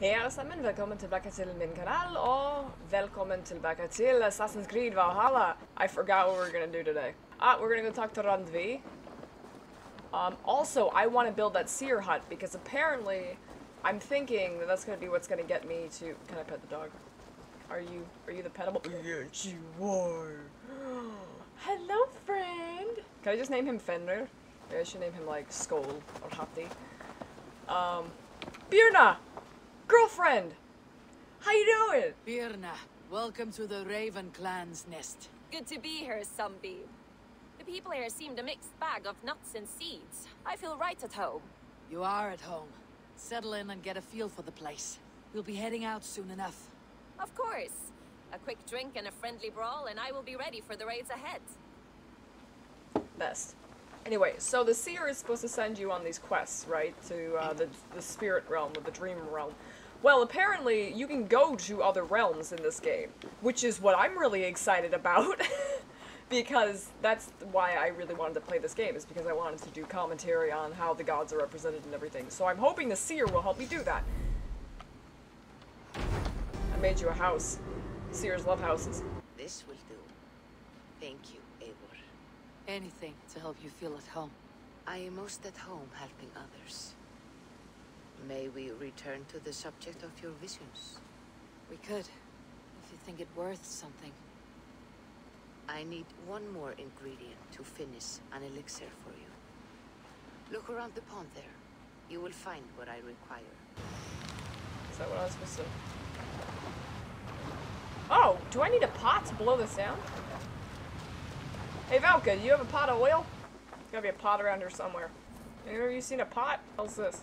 Hej allesammen, välkommen tillbaka till min kanal och välkommen tillbaka till Assassin's Creed Valhalla. I forgot what we're gonna do today. We're gonna go talk to Randvi. Also, I want to build that seer hut because apparently I'm thinking that that's gonna be what's gonna get me to... Can I pet the dog? Are you the petable? Yes, you are. Hello, friend. Can I just name him Fenrir? Maybe I should name him like Skoll or Hopti. Birna! Girlfriend! How you doing? Birna, welcome to the Raven Clan's nest. Good to be here, Sunbeam. The people here seemed a mixed bag of nuts and seeds. I feel right at home. You are at home. Settle in and get a feel for the place. We'll be heading out soon enough. Of course. A quick drink and a friendly brawl and I will be ready for the raids ahead. Best. Anyway, so the seer is supposed to send you on these quests, right? To the spirit realm or the dream realm. Well, apparently you can go to other realms in this game, which is what I'm really excited about, because that's why I really wanted to play this game, is because I wanted to do commentary on how the gods are represented and everything. So I'm hoping the seer will help me do that. I made you a house. Seers love houses. This will do. Thank you. Anything to help you feel at home. I am most at home helping others. May we return to the subject of your visions? We could, if you think it worth something. I need one more ingredient to finish an elixir for you. Look around the pond there. You will find what I require. Is that what I was supposed to... Oh, do I need a pot to blow this down? Hey Valka, do you have a pot of oil? There's gotta be a pot around here somewhere. Have you seen a pot? What's this?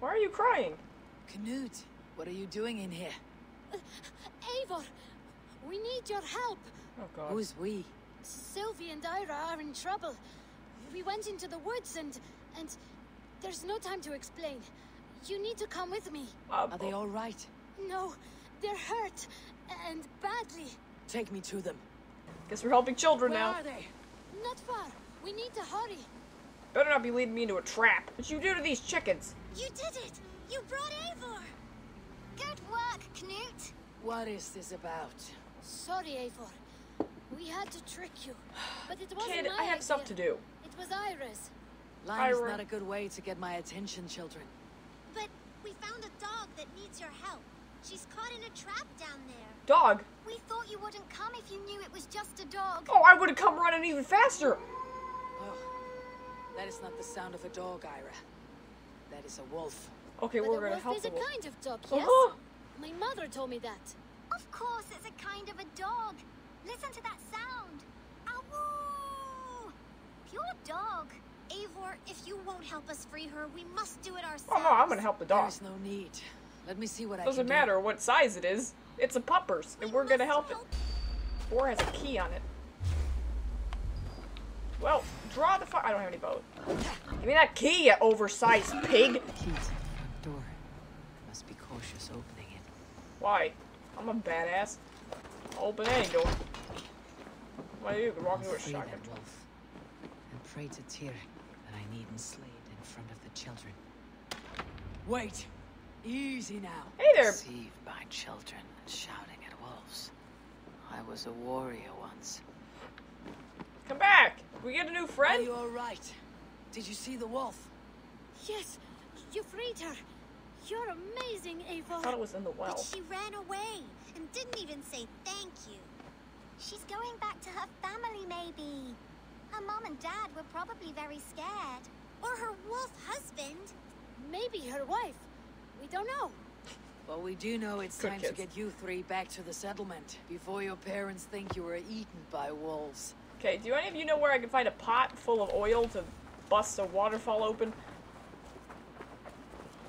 Why are you crying? Canute, what are you doing in here? Eivor, we need your help. Oh God. Who's we? Sylvie and Ira are in trouble. We went into the woods and there's no time to explain. You need to come with me. Are they all right? No, they're hurt and badly. Take me to them. Guess we're helping children now. Where are they? Not far. We need to hurry. Better not be leading me into a trap. What'd you do to these chickens? You did it. You brought Eivor. Good work, Knut. What is this about? Sorry, Eivor. We had to trick you, but it wasn't my idea. I have stuff to do. It was Ira's. Lying is not a good way to get my attention, children. But we found a dog that needs your help. She's caught in a trap down there. Dog? We thought you wouldn't come if you knew it was just a dog. Oh, I would have come running even faster. Oh, that is not the sound of a dog, Ira. That is a wolf. Okay, but we're going to help the wolf. Is a kind of dog, yes? Uh-huh. My mother told me that. Of course it's a kind of a dog. Listen to that sound. Ow! Pure dog. Eivor, if you won't help us free her, we must do it ourselves. Oh, no, I'm going to help the dog. There's no need. Let me see what I can do. Doesn't matter what size it is. It's a puppers, and we're gonna help it. Or has a key on it. Well, draw the fire. I don't have any boat. Give me that key, you oversized pig. Key to the front door. Must be cautious opening it. Why? I'm a badass. I'll open any door. Why are you walking with a shotgun? And pray to Tyr that I needn't slay it in front of the children. Wait. Easy now. Hey there. Deceived by children and shouting at wolves. I was a warrior once. Come back. We get a new friend. Are you all right? Did you see the wolf? Yes, you freed her. You're amazing, Eivor. I thought it was in the well. But she ran away and didn't even say thank you. She's going back to her family, maybe. Her mom and dad were probably very scared, or her wolf husband. Maybe her wife. We don't know. Well, we do know it's time to get you three back to the settlement before your parents think you were eaten by wolves. Okay, do any of you know where I can find a pot full of oil to bust a waterfall open?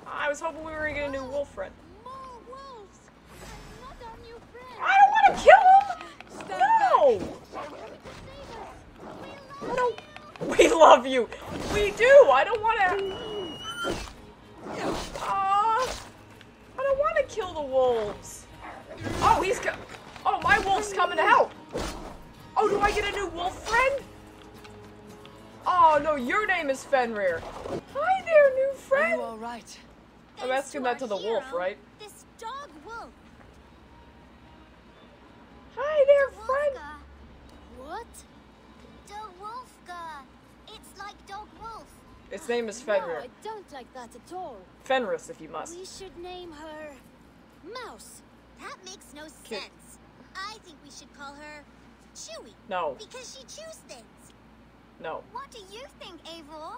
I was hoping we were gonna get a new wolf friend. More wolves! I'm not our new friend. I don't want to kill him! Stand no! No! We love you! We do! I don't want to... I don't want to kill the wolves. Oh, he's co- Oh, my wolf's coming to help. Oh, do I get a new wolf friend? Oh, no, your name is Fenrir. Hi there, new friend. Are you all right? I'm asking that to the wolf, right? This dog wolf. Hi there, friend. What? The Wolfka. It's like dog wolf. Its name is Fenrir. No, I don't like that at all. Fenris, if you must. We should name her Mouse. That makes no sense. I think we should call her Chewy. No. Because she chews things. No. What do you think, Eivor?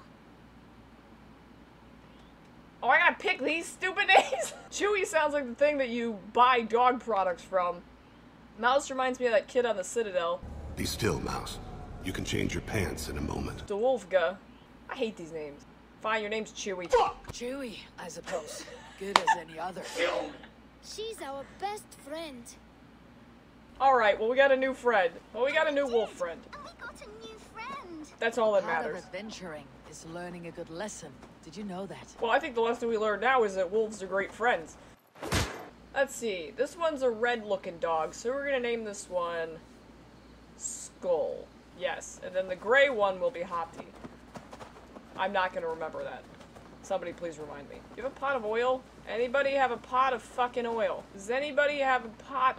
Oh, I gotta pick these stupid names. Chewy sounds like the thing that you buy dog products from. Mouse reminds me of that kid on the Citadel. Be still, Mouse. You can change your pants in a moment. The Wolfka. I hate these names. Fine, your name's Chewy. Fuck! Chewy, I suppose. Good as any other. She's our best friend. Alright, well, we got a new friend. Well, we got a new wolf friend. And we got a new friend. That's all that matters. Part of adventuring is learning a good lesson. Did you know that? Well, I think the lesson we learned now is that wolves are great friends. Let's see. This one's a red-looking dog, so we're gonna name this one Skoll. Yes, and then the gray one will be Hopti. I'm not gonna remember that. Somebody please remind me. You have a pot of oil? Anybody have a pot of fucking oil? Does anybody have a pot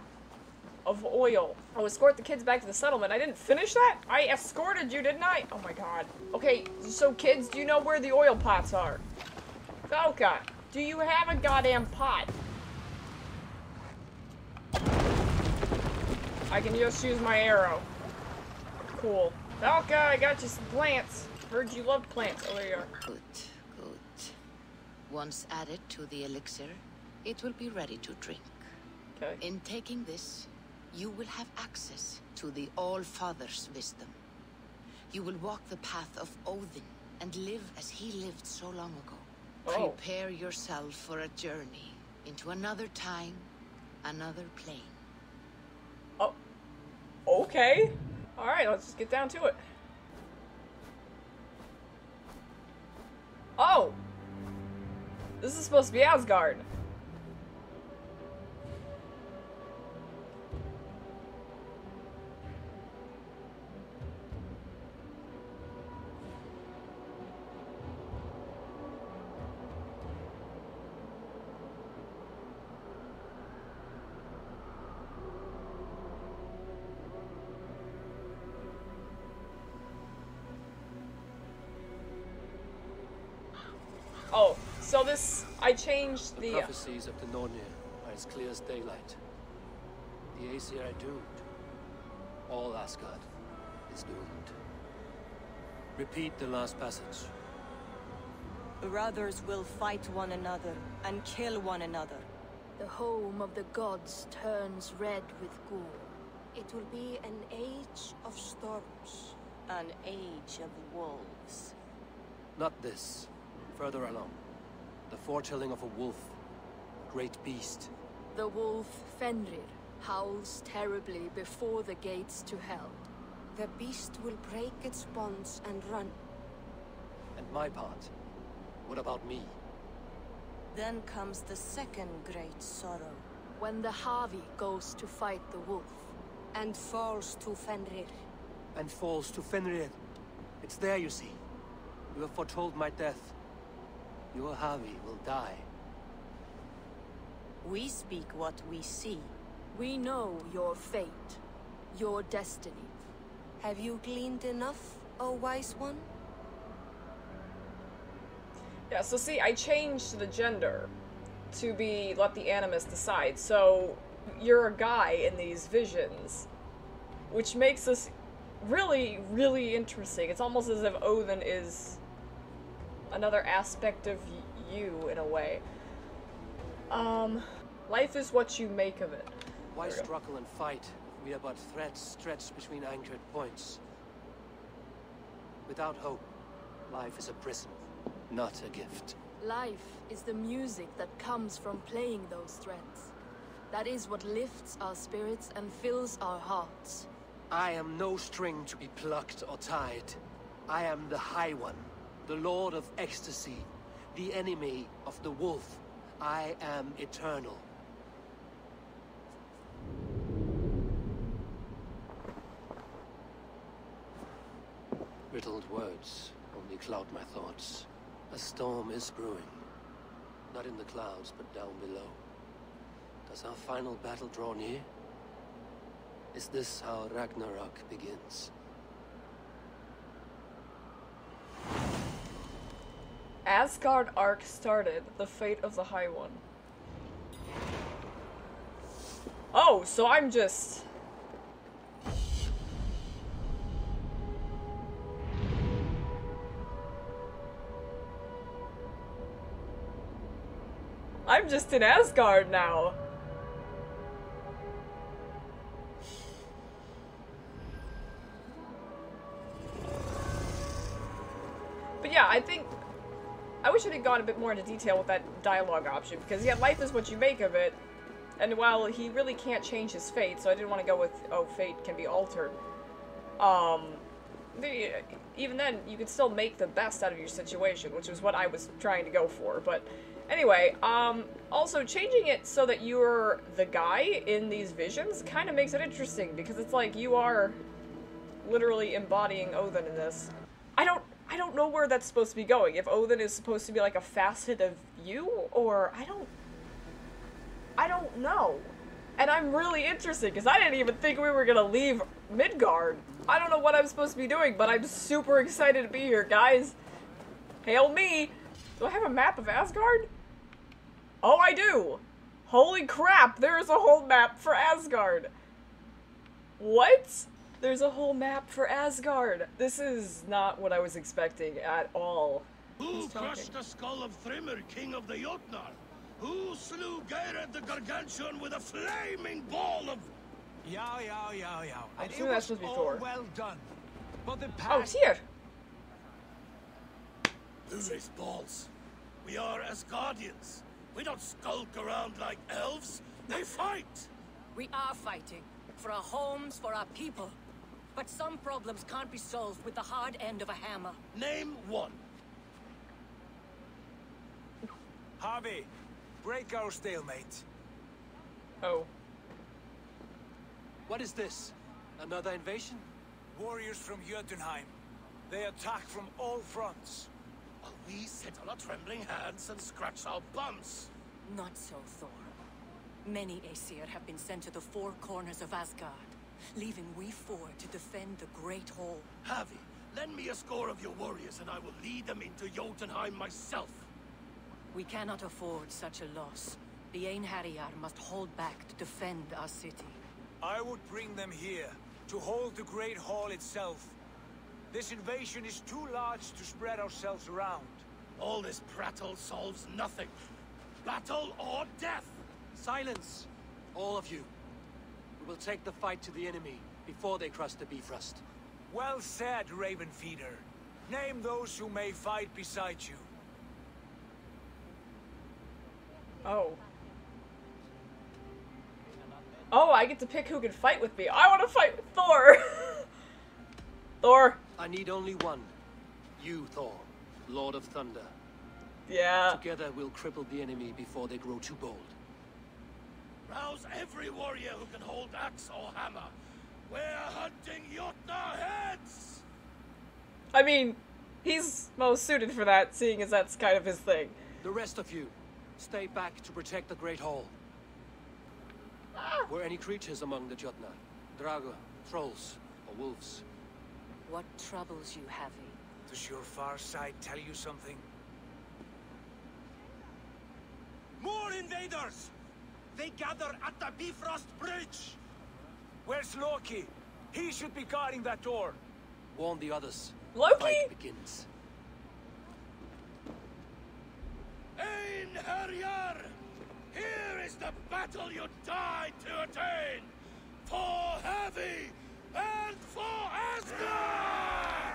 of oil? Oh, escort the kids back to the settlement. I didn't finish that? I escorted you, didn't I? Oh my god. Okay, so kids, do you know where the oil pots are? Valka, do you have a goddamn pot? I can just use my arrow. Cool. Valka, I got you some plants. Heard you love plants. Oh, there you are. Good, good. Once added to the elixir, it will be ready to drink. Okay. In taking this, you will have access to the All-Father's wisdom. You will walk the path of Odin and live as he lived so long ago. Oh. Prepare yourself for a journey into another time, another plane. Oh. Okay. All right, let's just get down to it. Oh! This is supposed to be Asgard. So this, I changed the prophecies of the Nornir are as clear as daylight. The Aesir are doomed. All Asgard is doomed. Repeat the last passage. Brothers will fight one another and kill one another. The home of the gods turns red with gore. It will be an age of storms. An age of wolves. Not this. Further along. The foretelling of a wolf, a great beast. The wolf Fenrir howls terribly before the gates to hell. The beast will break its bonds and run. And my part? What about me? Then comes the second great sorrow. When the Havi goes to fight the wolf, and falls to Fenrir. And falls to Fenrir. It's there, you see. You have foretold my death. Your Havi will die. We speak what we see. We know your fate, your destiny. Have you gleaned enough, O wise one? Yeah, so see, I changed the gender to be let the animus decide. So you're a guy in these visions, which makes this really, really interesting. It's almost as if Odin is another aspect of you, in a way. Life is what you make of it. Why struggle and fight? We are but threads stretched between anchored points. Without hope, life is a prison, not a gift. Life is the music that comes from playing those threads. That is what lifts our spirits and fills our hearts. I am no string to be plucked or tied. I am the High One. The Lord of Ecstasy, the enemy of the wolf. I am eternal. Riddled words only cloud my thoughts. A storm is brewing. Not in the clouds, but down below. Does our final battle draw near? Is this how Ragnarok begins? Asgard arc started, the fate of the High One. Oh, so I'm just... I'm just in Asgard now. But yeah, I think... I wish I'd gone a bit more into detail with that dialogue option, because yeah, life is what you make of it, and while he really can't change his fate, so I didn't want to go with, oh, fate can be altered, even then, you could still make the best out of your situation, which is what I was trying to go for, but anyway, also changing it so that you're the guy in these visions kind of makes it interesting, because it's like, you are literally embodying Odin in this. I don't know where that's supposed to be going. If Odin is supposed to be like a facet of you, or I don't know. And I'm really interested because I didn't even think we were gonna leave Midgard. I don't know what I'm supposed to be doing, but I'm super excited to be here, guys. Hail me! Do I have a map of Asgard? Oh, I do! Holy crap, there's a whole map for Asgard! What? There's a whole map for Asgard. This is not what I was expecting at all. Who crushed the skull of Thrymur, king of the Jotnar? Who slew Geirrod the Gargantuan with a flaming ball of... Yow. I assume that's supposed to be Thor. Well done. But the past... Oh, Tyr! These balls. We are Asgardians. We don't skulk around like elves. They fight! We are fighting. For our homes, for our people. But some problems can't be solved with the hard end of a hammer. Name one. Havi, break our stalemate. Oh. What is this? Another invasion? Warriors from Jotunheim. They attack from all fronts. While we sit on our trembling hands and scratch our bums. Not so, Thor. Many Aesir have been sent to the four corners of Asgard, leaving we four to defend the Great Hall. Havi, lend me a score of your warriors and I will lead them into Jotunheim myself. We cannot afford such a loss. The Einherjar must hold back to defend our city. I would bring them here, to hold the Great Hall itself. This invasion is too large to spread ourselves around. All this prattle solves nothing. Battle or death! Silence! All of you. We will take the fight to the enemy before they cross the Bifrost. Well said, Raven Feeder. Name those who may fight beside you. Oh. Oh, I get to pick who can fight with me. I want to fight with Thor! Thor. I need only one. You, Thor, Lord of Thunder. Yeah. Together we'll cripple the enemy before they grow too bold. Rouse every warrior who can hold axe or hammer. We're hunting Jotnar heads! I mean, he's most suited for that, seeing as that's kind of his thing. The rest of you, stay back to protect the Great Hall. Ah. Were any creatures among the Jotnar? Draugr, trolls, or wolves? What troubles you, Havi? Does your far side tell you something? More invaders! They gather at the Bifrost Bridge! Where's Loki? He should be guarding that door. Warn the others. Loki? Fight begins. Einherjar! Here is the battle you died to attain! For Havi and for Asgard!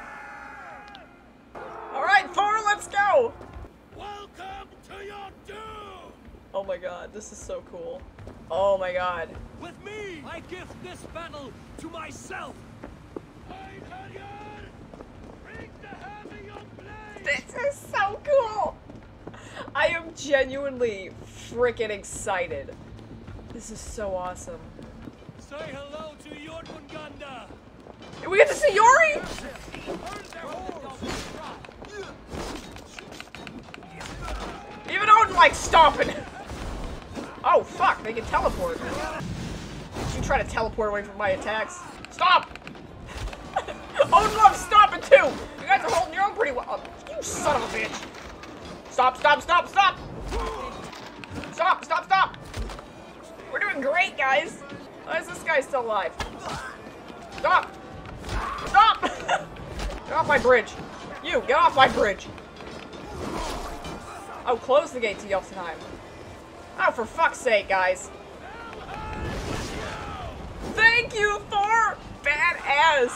Alright, Thor, let's go! Welcome to your doom! Oh my god, this is so cool. Oh my god. With me, I give this battle to myself. Einherjar, bring the heavy your blade. This is so cool. I am genuinely freaking excited. This is so awesome. Say hello to Jormungandr. We get to see Yori. Even Odin likes stomping. Oh fuck, they can teleport. Did you try to teleport away from my attacks? Stop! Odin loves stomping too! You guys are holding your own pretty well. Oh, you son of a bitch! Stop, stop, stop, stop! Stop, stop, stop! We're doing great, guys! Why is this guy still alive? Stop! Stop! Get off my bridge! You, get off my bridge! Oh, close the gate to Jotunheim. Oh, for fuck's sake, guys. Thank you, Thor! Badass!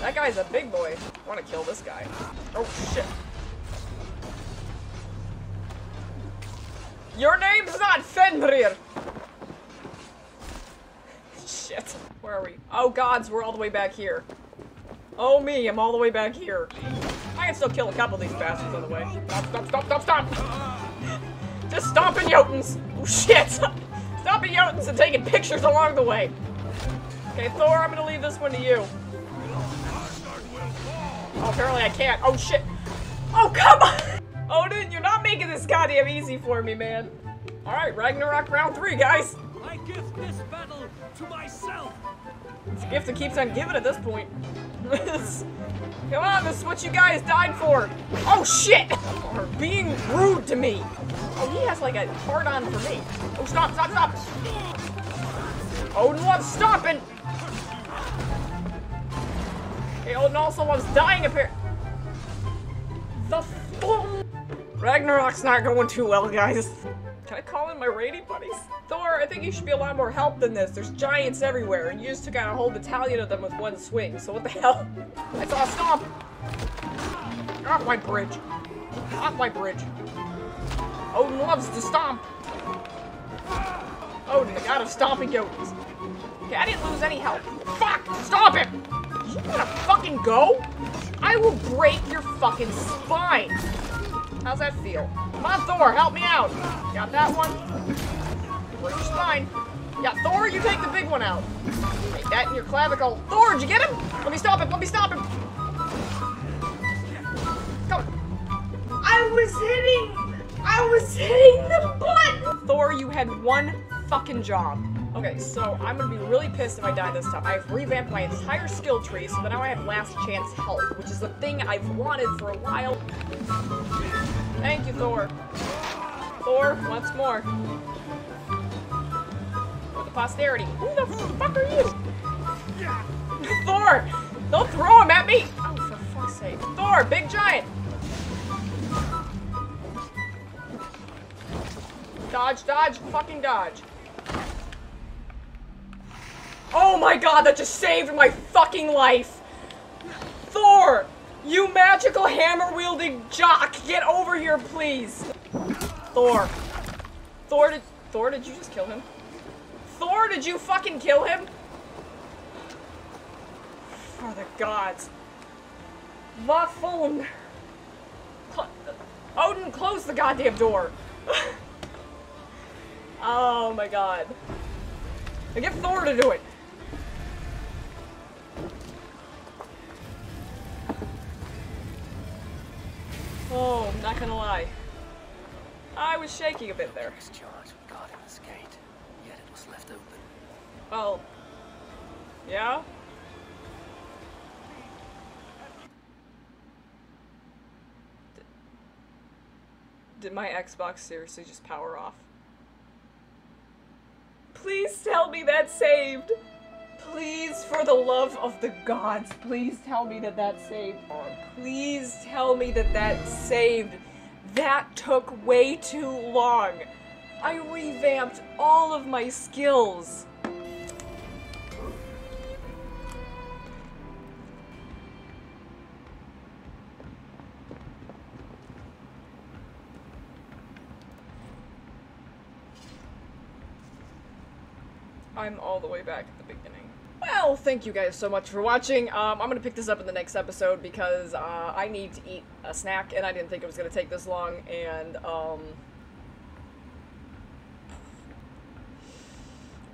That guy's a big boy. I wanna kill this guy. Oh, shit. Your name's not Fenrir! Shit. Where are we? Oh, gods, we're all the way back here. Oh, me, I'm all the way back here. I can still kill a couple of these bastards on the way. Stop, stop, stop, stop, stop! Just stomping Jotuns! Oh, shit! Stomping Jotuns and taking pictures along the way! Okay, Thor, I'm gonna leave this one to you. Oh, apparently I can't. Oh, shit! Oh, come on! Odin, you're not making this goddamn easy for me, man. Alright, Ragnarok round 3, guys! I gift this battle to myself! It's a gift that keeps on giving at this point. Come on, this is what you guys died for! Oh, shit! Or being rude to me! Oh, he has like a hard on for me. Oh, stop, stop, stop! Odin loves stomping! Okay, Odin also loves dying up here. The fuck? Ragnarok's not going too well, guys. Can I call in my raiding buddies? Thor, I think you should be a lot more help than this. There's giants everywhere, and you just took out a whole battalion of them with one swing, so what the hell? I saw a stomp! Get off my bridge. Get off my bridge. Odin loves to stomp. Odin, the god of stomping Jotuns. Okay, I didn't lose any health. Fuck! Stomp him! You wanna fucking go? I will break your fucking spine. How's that feel? Come on, Thor, help me out. Got that one. Break your spine. Yeah, Thor, you take the big one out. Take that in your clavicle. Thor, did you get him? Let me stop him. Let me stop him. Come on. I was hitting the button! Thor, you had one fucking job. Okay, so I'm gonna be really pissed if I die this time. I've revamped my entire skill tree, so that now I have last chance health, which is the thing I've wanted for a while. Thank you, Thor. Thor, once more. For the posterity. Who the fuck are you? Thor! Don't throw him at me! Oh, for fuck's sake. Thor, big giant! Dodge, dodge, fucking dodge. Oh my god, that just saved my fucking life! Thor! You magical hammer-wielding jock! Get over here, please! Thor. Thor, did you just kill him? Thor, did you fucking kill him? For the gods. My phone. Odin, close the goddamn door! Oh my god. Now get Thor to do it. Oh, I'm not gonna lie. I was shaking a bit there. Discharge guarding this gate, yet it was left open. Well, yeah? Did my Xbox seriously just power off? Please tell me that saved. Please, for the love of the gods, please tell me that that saved. Please tell me that that saved. That took way too long. I revamped all of my skills. I'm all the way back at the beginning. Well, thank you guys so much for watching. I'm gonna pick this up in the next episode because I need to eat a snack and I didn't think it was gonna take this long, and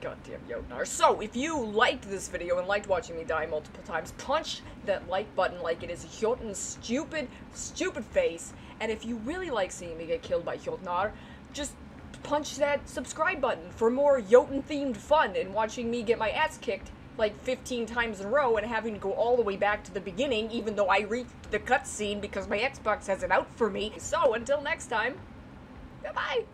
goddamn Jotnar. So, if you liked this video and liked watching me die multiple times, punch that like button like it is Jotun's stupid face And if you really like seeing me get killed by Jotnar, just punch that subscribe button for more Jotun-themed fun and watching me get my ass kicked like 15 times in a row and having to go all the way back to the beginning even though I reached the cutscene because my Xbox has it out for me. So until next time, bye-bye!